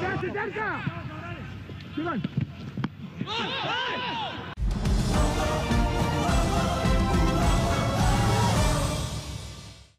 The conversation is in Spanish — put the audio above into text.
¡Cerca! ¡Cerca!